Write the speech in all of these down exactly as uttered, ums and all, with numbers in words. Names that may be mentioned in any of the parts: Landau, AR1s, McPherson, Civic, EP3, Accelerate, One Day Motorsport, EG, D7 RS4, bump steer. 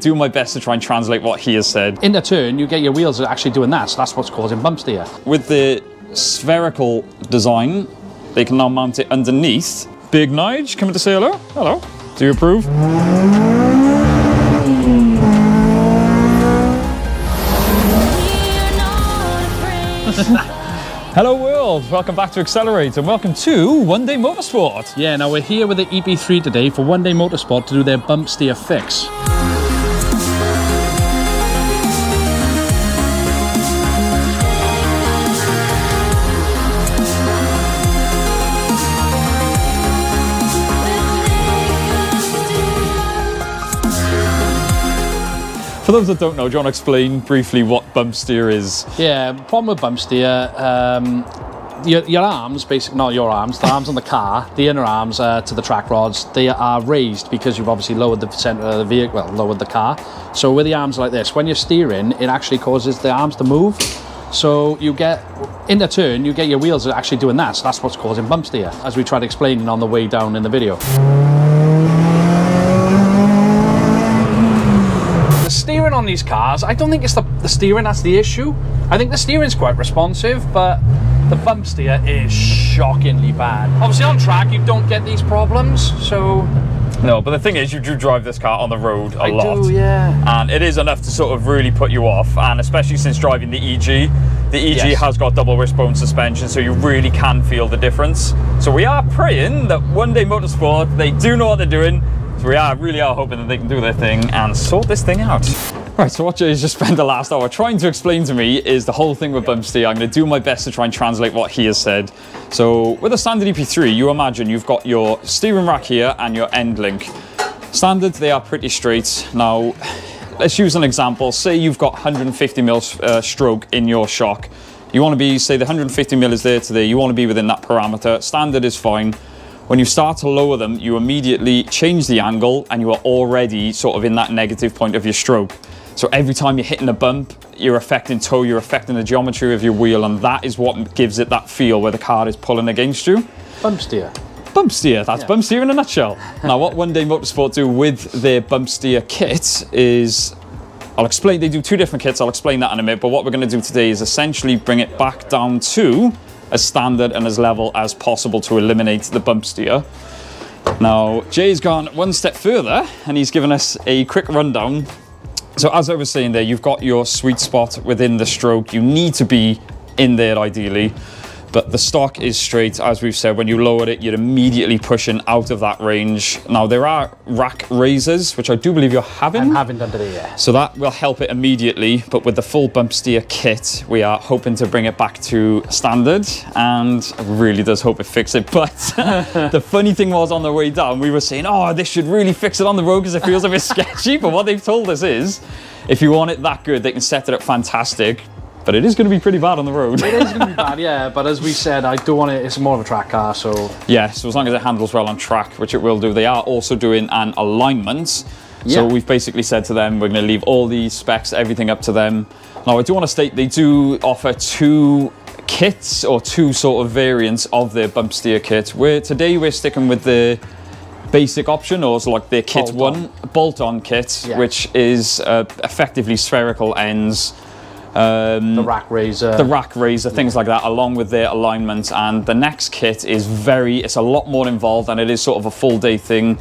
do my best to try and translate what he has said. In the turn, you get your wheels actually doing that, so that's what's causing bumps to you. With the spherical design, they can now mount it underneath. Big Nige, coming to say hello. Hello. Do you approve? Hello world, welcome back to Accelerate and welcome to One Day Motorsport. Yeah, now we're here with the E P three today for One Day Motorsport to do their bump steer fix. For those that don't know, do you want to explain briefly what bump steer is? Yeah, the problem with bump steer, um, your, your arms, basically, not your arms, the arms on the car, the inner arms uh, to the track rods, they are raised because you've obviously lowered the centre of the vehicle, well, lowered the car. So with the arms like this, when you're steering, it actually causes the arms to move. So you get, in the turn, you get your wheels actually doing that, so that's what's causing bump steer, as we tried explaining on the way down in the video. Steering on these cars, I don't think it's the, the steering that's the issue. I think the steering's quite responsive, but the bump steer is shockingly bad. Obviously on track you don't get these problems, so... No, but the thing is you do drive this car on the road a I lot. I do, yeah. And it is enough to sort of really put you off, and especially since driving the E G. The E G yes. has got double wishbone suspension, so you really can feel the difference. So we are praying that One Day Motorsport, they do know what they're doing. We are really are hoping that they can do their thing and sort this thing out. Right, so what Jay's just spent the last hour trying to explain to me is the whole thing with bump steer. I'm going to do my best to try and translate what he has said. So with a standard E P three, you imagine you've got your steering rack here and your end link. Standard, they are pretty straight. Now, let's use an example. Say you've got one hundred fifty mil uh, stroke in your shock. You want to be, say the one hundred fifty mil is there today, you want to be within that parameter. Standard is fine. When you start to lower them, you immediately change the angle and you are already sort of in that negative point of your stroke. So every time you're hitting a bump, you're affecting toe, you're affecting the geometry of your wheel, and that is what gives it that feel where the car is pulling against you. Bump steer. Bump steer, that's yeah. bump steer in a nutshell. Now what One Day Motorsport do with their bump steer kit is, I'll explain, they do two different kits, I'll explain that in a minute, but what we're going to do today is essentially bring it back down to as standard and as level as possible to eliminate the bump steer. Now, Jay's gone one step further and he's given us a quick rundown. So as I was saying there, you've got your sweet spot within the stroke. You need to be in there ideally, but the stock is straight. As we've said, when you lowered it, you're immediately pushing out of that range. Now there are rack raisers, which I do believe you're having. I'm having them today, yeah. So that will help it immediately, but with the full bump steer kit, we are hoping to bring it back to standard, and I really does hope it fixes it, but the funny thing was on the way down, we were saying, oh, this should really fix it on the road because it feels a bit sketchy, but what they've told us is, if you want it that good, they can set it up fantastic, but it is going to be pretty bad on the road. It is going to be bad, yeah, but as we said, I do want it, it's more of a track car, so... Yeah, so as long as it handles well on track, which it will do, they are also doing an alignment. Yeah. So we've basically said to them, we're going to leave all the specs, everything up to them. Now, I do want to state they do offer two kits, or two sort of variants of their bump steer kit. We're, today we're sticking with the basic option, or like their kit bolt one, on. bolt-on kit, yeah. which is uh, effectively spherical ends. Um, the rack raiser. The rack raiser, things yeah. like that, along with their alignment. And the next kit is very, it's a lot more involved, and it is sort of a full day thing.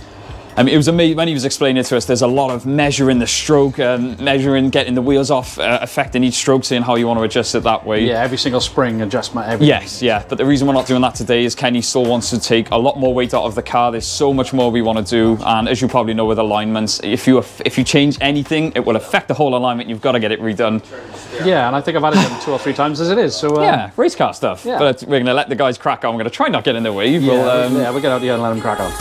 I mean, it was amazing, when he was explaining it to us, there's a lot of measuring the stroke, um, measuring, getting the wheels off, uh, affecting each stroke, seeing how you want to adjust it that way. Yeah, every single spring adjustment, everything. Yes, yeah, but the reason we're not doing that today is Kenny still wants to take a lot more weight out of the car. There's so much more we want to do, and as you probably know with alignments, if you if you change anything, it will affect the whole alignment. You've got to get it redone. Yeah, and I think I've had it done two or three times as it is, so... Um, yeah, race car stuff. Yeah. But we're going to let the guys crack on. We're going to try not get in their way. We'll, yeah, um, yeah, we'll get out here and let them crack on.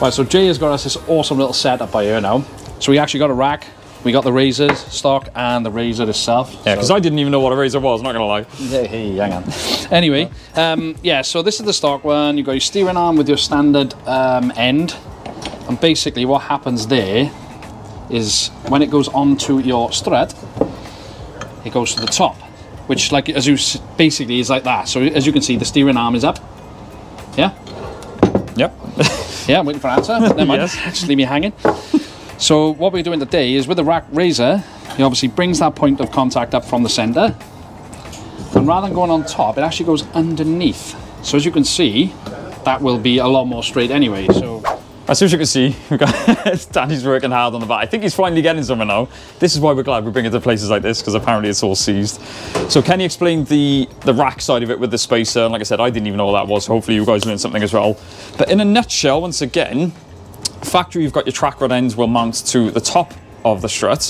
Right, so Jay has got us this awesome little setup by here now. So we actually got a rack, we got the razors, stock, and the razor itself. Yeah, because so. I didn't even know what a razor was, not gonna lie. Hey, hey hang on. Anyway, um, yeah, so this is the stock one. You've got your steering arm with your standard um, end. And basically what happens there is when it goes onto your strut, it goes to the top, which like as you basically is like that. So as you can see, the steering arm is up. Yeah? Yep. Yeah, I'm waiting for an answer. Never mind. Yes. Just leave me hanging. So what we're doing today is with the rack razor, it obviously brings that point of contact up from the center. And rather than going on top, it actually goes underneath. So as you can see, that will be a lot more straight anyway. So as soon as you can see, we've got Danny's working hard on the back. I think he's finally getting somewhere now. This is why we're glad we bring it to places like this, because apparently it's all seized. So Kenny explained the, the rack side of it with the spacer. And like I said, I didn't even know what that was. Hopefully you guys learned something as well. But in a nutshell, once again, factory, you've got your track rod ends will mount to the top of the strut,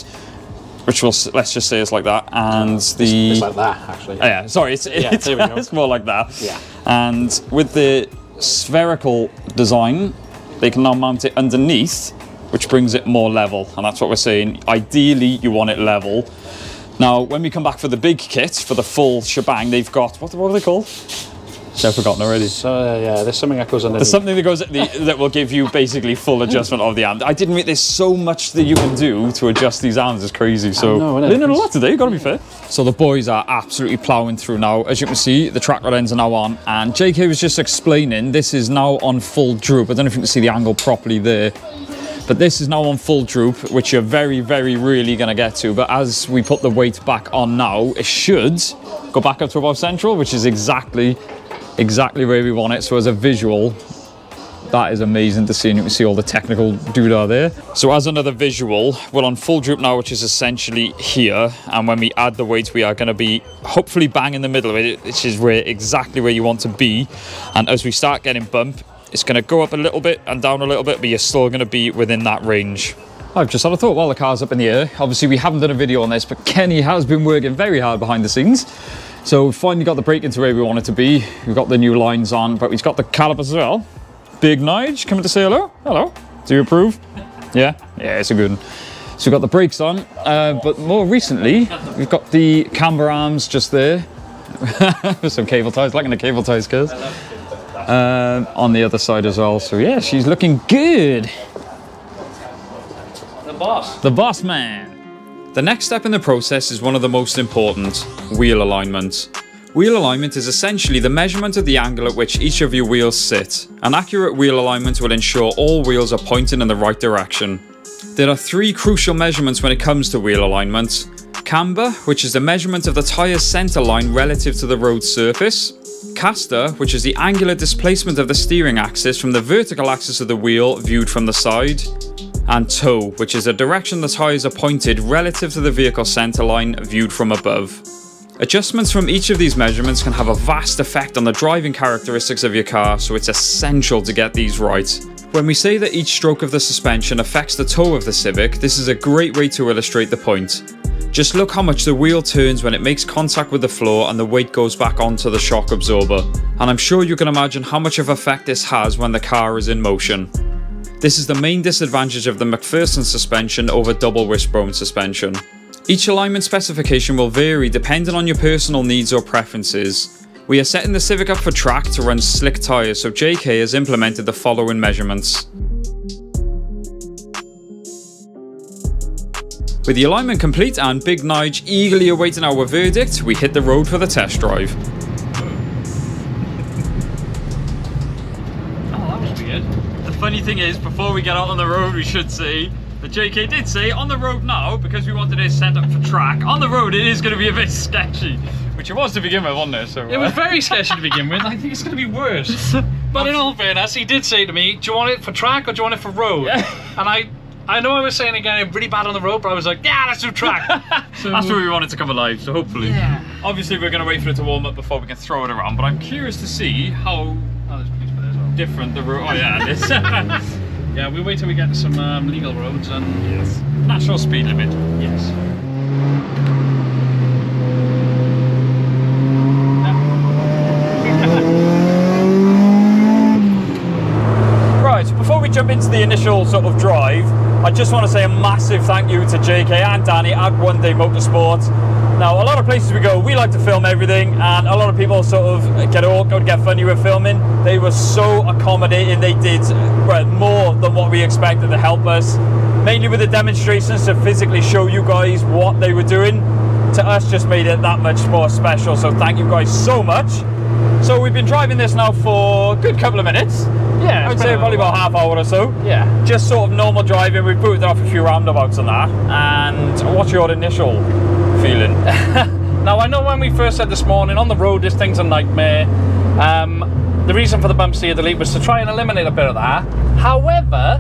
which will, let's just say it's like that. And the... It's, it's like that, actually. Oh, yeah, sorry, it's, yeah, it's, it's more like that. Yeah. And with the spherical design, they can now mount it underneath, which brings it more level. And that's what we're saying. Ideally, you want it level. Now, when we come back for the big kit, for the full shebang, they've got, what, what are they called? I've forgotten already. So, uh, yeah, there's something that goes underneath. There's something that goes at the, that will give you basically full adjustment of the arm. I didn't realize there's so much that you can do to adjust these arms. It's crazy. So, know, it? learning a lot today, you've got to be fair. So, the boys are absolutely ploughing through now. As you can see, the track rod ends are now on. And J K was just explaining this is now on full droop. I don't know if you can see the angle properly there. But this is now on full droop, which you're very, very really going to get to. But as we put the weight back on now, it should go back up to above central, which is exactly. exactly where we want it. So as a visual, that is amazing to see, and you can see all the technical doodah there. So as another visual, we're on full droop now, which is essentially here, and when we add the weight, we are going to be hopefully bang in the middle of it, which is where exactly where you want to be. And as we start getting bump, it's going to go up a little bit and down a little bit, but you're still going to be within that range. I've just had a thought while the car's up in the air. Obviously we haven't done a video on this, but Kenny has been working very hard behind the scenes. So we've finally got the brake into where we want it to be. We've got the new lines on, but we've got the calipers as well. Big Nige, coming to say hello. Hello. Do you approve? Yeah? Yeah, it's a good one. So we've got the brakes on, uh, but more recently, we've got the camber arms just there. Some cable ties, liking the cable ties, guys. Um, on the other side as well. So yeah, she's looking good. The boss. The boss man. The next step in the process is one of the most important, wheel alignment. Wheel alignment is essentially the measurement of the angle at which each of your wheels sit. An accurate wheel alignment will ensure all wheels are pointing in the right direction. There are three crucial measurements when it comes to wheel alignment. Camber, which is the measurement of the tire's center line relative to the road surface. Caster, which is the angular displacement of the steering axis from the vertical axis of the wheel viewed from the side. And toe, which is the direction the tires are pointed relative to the vehicle center line viewed from above. Adjustments from each of these measurements can have a vast effect on the driving characteristics of your car, so it's essential to get these right. When we say that each stroke of the suspension affects the toe of the Civic, this is a great way to illustrate the point. Just look how much the wheel turns when it makes contact with the floor and the weight goes back onto the shock absorber. And I'm sure you can imagine how much of an effect this has when the car is in motion. This is the main disadvantage of the McPherson suspension over double wishbone suspension. Each alignment specification will vary depending on your personal needs or preferences. We are setting the Civic up for track to run slick tyres, so J K has implemented the following measurements. With the alignment complete and Big Nige eagerly awaiting our verdict, we hit the road for the test drive. Funny thing is, before we get out on the road, we should say that J K did say on the road now, because we wanted it set up for track. On the road, it is going to be a bit sketchy, which it was to begin with, wasn't it? So, uh... it was very sketchy to begin with. I think it's going to be worse. But That's... in all fairness, he did say to me, "Do you want it for track or do you want it for road?" Yeah. And I, I know I was saying again, I'm really bad on the road, but I was like, "Yeah, let's do track." So... that's where we want it to come alive. So hopefully, yeah. Obviously, we're going to wait for it to warm up before we can throw it around. But I'm curious to see how. Oh, different the route. Oh yeah, this. Yeah, we wait till we get to some um, legal roads and yes. Natural speed limit. Yes. Right, so before we jump into the initial sort of drive, I just want to say a massive thank you to J K and Danny at One Day Motorsport. Now, a lot of places we go, we like to film everything, and a lot of people sort of get awkward, get funny with filming. They were so accommodating. They did well, more than what we expected to help us, mainly with the demonstrations to physically show you guys what they were doing. To us, just made it that much more special. So thank you guys so much. So we've been driving this now for a good couple of minutes. Yeah, I'd say probably about half hour or so. Yeah. Just sort of normal driving. We've booted off a few roundabouts and that. And what's your initial feeling? Now, I know when we first said this morning, on the road, this thing's a nightmare. Um, the reason for the bump steer delete was to try and eliminate a bit of that. However,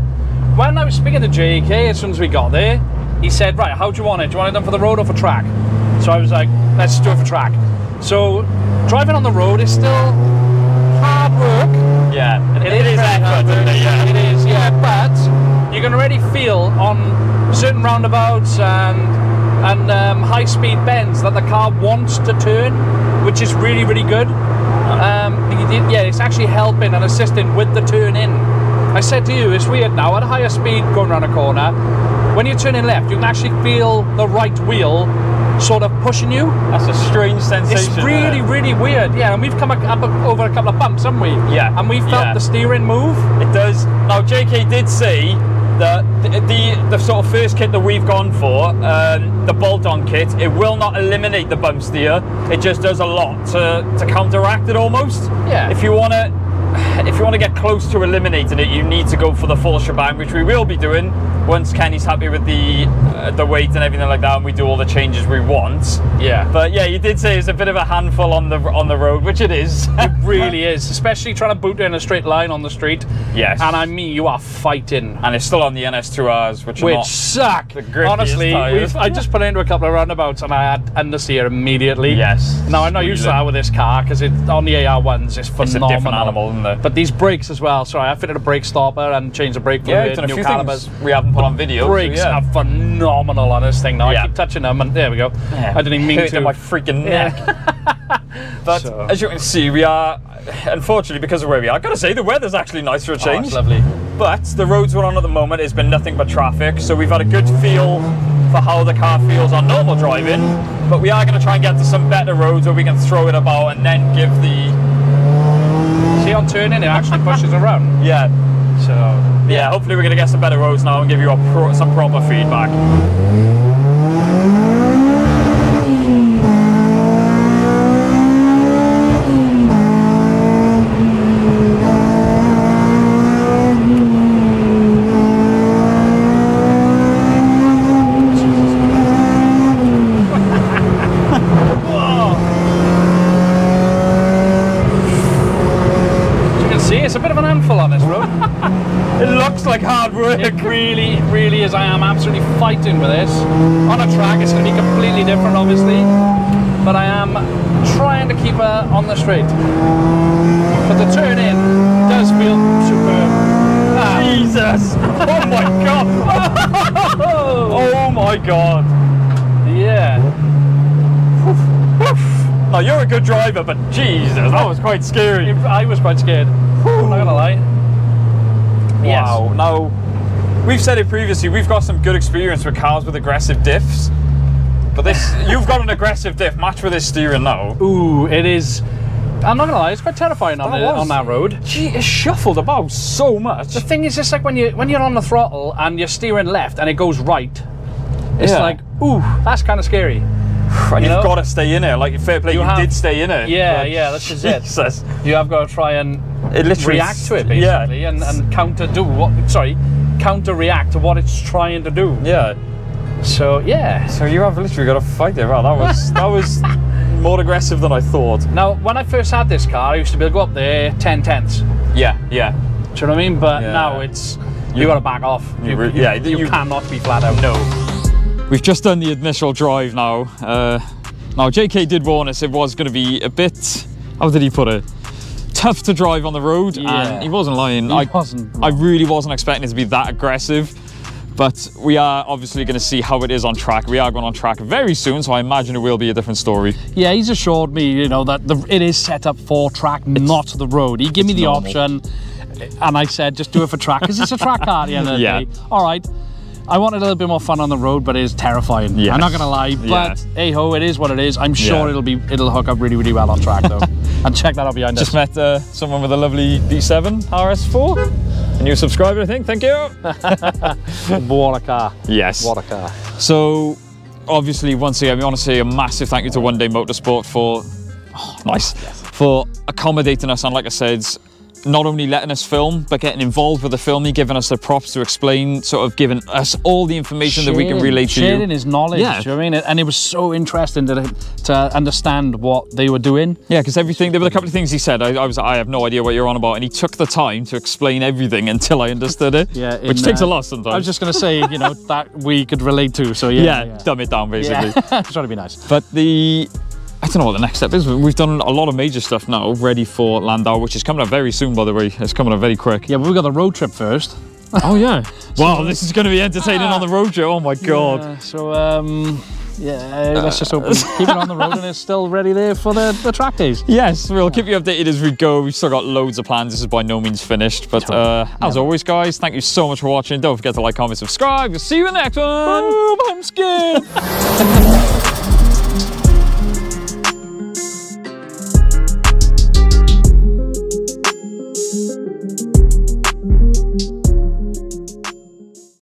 when I was speaking to J K as soon as we got there, he said, right, how do you want it? Do you want it done for the road or for track? So I was like, let's do it for track. So driving on the road is still hard work. Yeah, it, it is effort, isn't it? Yeah. It is, yeah, but you can already feel on certain roundabouts and, and um, high-speed bends that the car wants to turn, which is really, really good. Um, yeah, it's actually helping and assisting with the turn in. I said to you, it's weird now, at a higher speed going around a corner, when you're turning left, you can actually feel the right wheel sort of pushing you. That's a strange sensation. It's really, really weird. Yeah, and we've come up over a couple of bumps, haven't we? Yeah. And we felt yeah. the steering move. It does. Now, J K did say that the, the, the sort of first kit that we've gone for, um, the bolt-on kit, it will not eliminate the bump steer. It just does a lot to, to counteract it almost. Yeah. If you want to if you want to get close to eliminating it, you need to go for the full shebang, which we will be doing once Kenny's happy with the uh, the weight and everything like that, and we do all the changes we want. Yeah. But yeah, you did say it's a bit of a handful on the on the road, which it is. It really is, especially trying to boot in a straight line on the street. Yes. And I mean, you are fighting. And it's still on the N S two Rs, which, which suck. Honestly, we've, I just put into a couple of roundabouts and I had understeer immediately. Yes. Now I'm not used to that with this car because it on the A R ones it's phenomenal. It's a different animal, isn't it? But these brakes as well. Sorry, I fitted a brake stopper and changed the brake for yeah, the new a few calipers. We haven't put on video. Brakes so yeah. are phenomenal on this thing now. Yeah. I keep touching them, and there we go. Yeah. I didn't even mean to. My freaking neck. Yeah. But so, as you can see, we are unfortunately because of where we are. I gotta say, the weather's actually nice for a change. Oh, it's lovely. But the roads we're on at the moment has been nothing but traffic, so we've had a good feel for how the car feels on normal driving. But we are gonna try and get to some better roads where we can throw it about and then give the. See, on turning, it actually pushes around. Yeah. So, yeah, hopefully we're going to get some better roads now and give you a pro some proper feedback. It really, really is. I am absolutely fighting with this. On a track, it's going to be completely different, obviously. But I am trying to keep her on the straight. But the turn in does feel superb. Ah. Jesus! Oh my God! Oh my God! Yeah. Now you're a good driver, but Jesus, that was quite scary. I was quite scared. I'm not gonna lie. Wow. Yes. Now. We've said it previously, we've got some good experience with cars with aggressive diffs. But this, you've got an aggressive diff, match with this steering now. Ooh, it is, I'm not gonna lie, it's quite terrifying on, that it, on that road. Gee, it shuffled about so much. The thing is, it's like when, you, when you're on the throttle and you're steering left and it goes right, it's yeah. like, ooh, that's kind of scary. And you you've know? got to stay in it, like fair play, you, you have, did stay in it. Yeah, but yeah, that's just it. You have got to try and it literally react to it, basically, yeah. and, and counter do what, sorry, counter react to what it's trying to do. Yeah. So yeah. So you have literally got to fight it. Wow, that was that was more aggressive than I thought. Now, when I first had this car, I used to be able to go up there ten tenths. Yeah, yeah. Do you know what I mean? But yeah. now it's you, you got to back off. You, you, yeah, you, you, you cannot be flat out. No. We've just done the initial drive now. Uh, now J K did warn us it was going to be a bit. How did he put it? Tough to drive on the road, yeah. and he wasn't lying. He I, wasn't. I really wasn't expecting it to be that aggressive, but we are obviously going to see how it is on track. We are going on track very soon, so I imagine it will be a different story. Yeah, he's assured me, you know, that the, it is set up for track, it's, not the road. He gave me the normal option, and I said, just do it for track, because it's a track car at the end of the yeah. day. All right. I wanted a little bit more fun on the road, but it is terrifying. Yes. I'm not gonna lie, but yeah. hey-ho, it is what it is. I'm sure yeah. it'll be it'll hook up really, really well on track though. And check that out behind Just us. Just met uh, someone with a lovely D seven R S four, a new subscriber, I think. Thank you. What a car! Yes, what a car. So, obviously, once again, we want to say a massive thank you to One Day Motorsport for oh, nice yes. for accommodating us, and like I said, not only letting us film, but getting involved with the filming, giving us the props to explain, sort of giving us all the information sharing, that we can relate to you. Sharing his knowledge, yeah. do you know what I mean? And it was so interesting to, to understand what they were doing. Yeah, because everything, there were a couple of things he said, I, I was I have no idea what you're on about, and he took the time to explain everything until I understood it, yeah, in, which takes uh, a lot sometimes. I was just going to say, you know, that we could relate to, so yeah. Yeah, yeah. dumb it down, basically. Yeah. Trying to be nice. But the... I don't know what the next step is, but we've done a lot of major stuff now, ready for Landau, which is coming up very soon, by the way. It's coming up very quick. Yeah, but we've got the road trip first. Oh, yeah. Wow, so, this is going to be entertaining ah, on the road trip. Oh, my God. Yeah, so, um, yeah, let's just hope we keep it on the road and it's still ready there for the, the track days. Yes, we'll keep you updated as we go. We've still got loads of plans. This is by no means finished. But uh, as always, guys, thank you so much for watching. Don't forget to like, comment, subscribe. We'll see you in the next one. Boom, I'm scared.